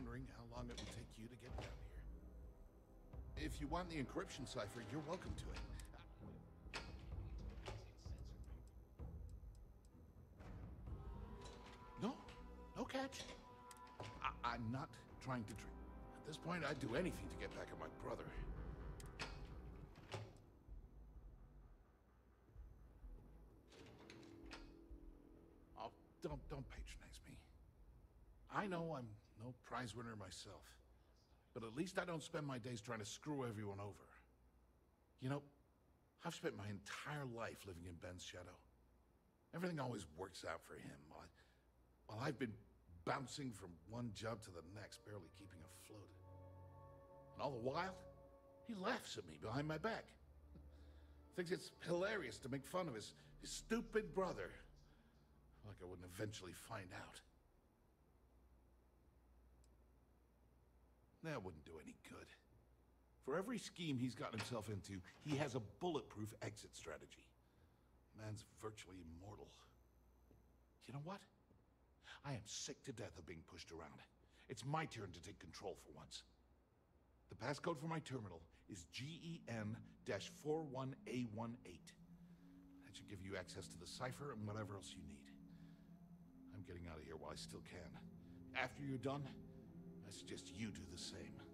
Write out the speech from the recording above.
wondering how long it will take you to get down here. If you want the encryption cipher, you're welcome to it. No catch. I'm not trying to trick. At this point, I'd do anything to get back at my brother. Oh, don't patronize me. I know I'm no prize winner myself, but at least I don't spend my days trying to screw everyone over. You know, I've spent my entire life living in Ben's shadow. Everything always works out for him. While I've been bouncing from one job to the next, barely keeping afloat. And all the while, he laughs at me behind my back. Thinks it's hilarious to make fun of his stupid brother. Like I wouldn't eventually find out. That wouldn't do any good. For every scheme he's gotten himself into, he has a bulletproof exit strategy. Man's virtually immortal. You know what? I am sick to death of being pushed around. It's my turn to take control for once. The passcode for my terminal is GEN-41A18. That should give you access to the cipher and whatever else you need. I'm getting out of here while I still can. After you're done, I suggest you do the same.